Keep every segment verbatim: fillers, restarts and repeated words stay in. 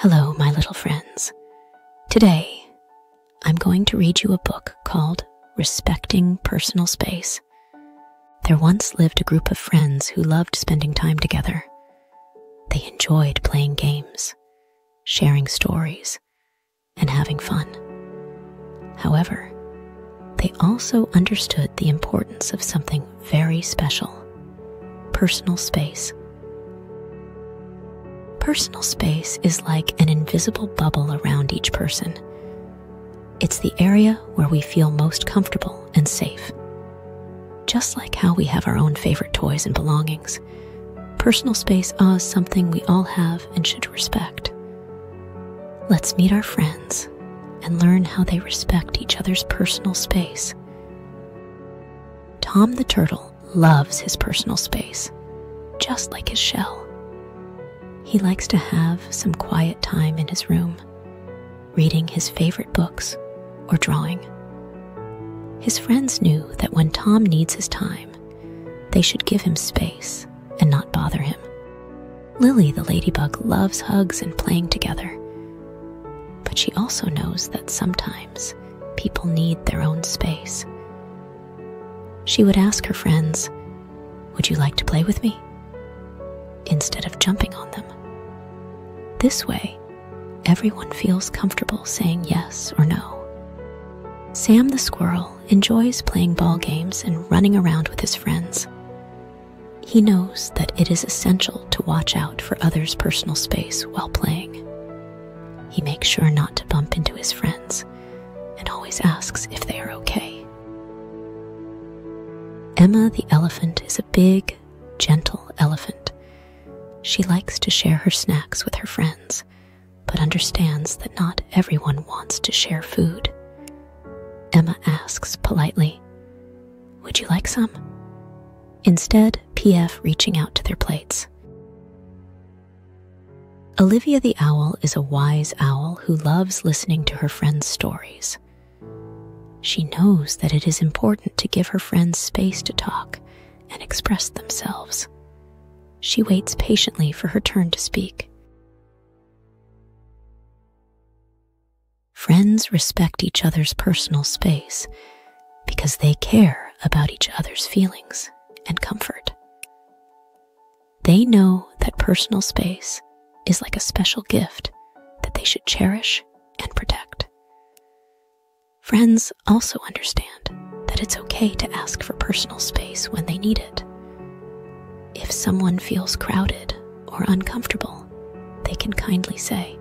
Hello, my little friends. Today, I'm going to read you a book called Respecting Personal Space. There once lived a group of friends who loved spending time together. They enjoyed playing games, sharing stories, and having fun. However, they also understood the importance of something very special: personal space. Personal space is like an invisible bubble around each person. It's the area where we feel most comfortable and safe. Just like how we have our own favorite toys and belongings, personal space is something we all have and should respect. Let's meet our friends and learn how they respect each other's personal space. Tom the Turtle loves his personal space, just like his shell. He likes to have some quiet time in his room, reading his favorite books or drawing. His friends knew that when Tom needs his time, they should give him space and not bother him. Lily the ladybug loves hugs and playing together, but she also knows that sometimes people need their own space. She would ask her friends, "Would you like to play with me?" instead of jumping on them. This way, everyone feels comfortable saying yes or no. Sam the squirrel enjoys playing ball games and running around with his friends. He knows that it is essential to watch out for others' personal space while playing. He makes sure not to bump into his friends and always asks if they are okay. Emma the elephant is a big, gentle elephant. She likes to share her snacks with her friends, but understands that not everyone wants to share food. Emma asks politely, "Would you like some?" Instead, P F reaching out to their plates. Olivia the owl is a wise owl who loves listening to her friends' stories. She knows that it is important to give her friends space to talk and express themselves. She waits patiently for her turn to speak. Friends respect each other's personal space because they care about each other's feelings and comfort. They know that personal space is like a special gift that they should cherish and protect. Friends also understand that it's okay to ask for personal space when they need it. If someone feels crowded or uncomfortable, they can kindly say,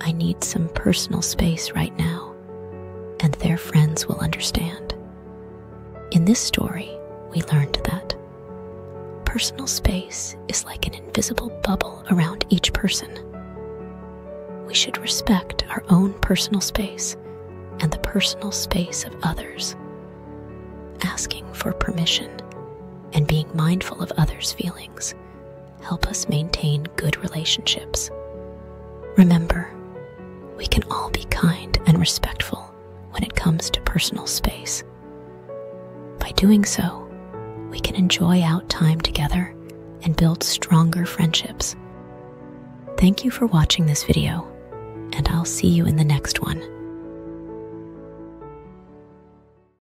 "I need some personal space right now," and their friends will understand. In this story, we learned that personal space is like an invisible bubble around each person. We should respect our own personal space and the personal space of others. Asking for permission and being mindful of others' feelings help us maintain good relationships. Remember, we can all be kind and respectful when it comes to personal space. By doing so, we can enjoy out time together and build stronger friendships. Thank you for watching this video, and I'll see you in the next one.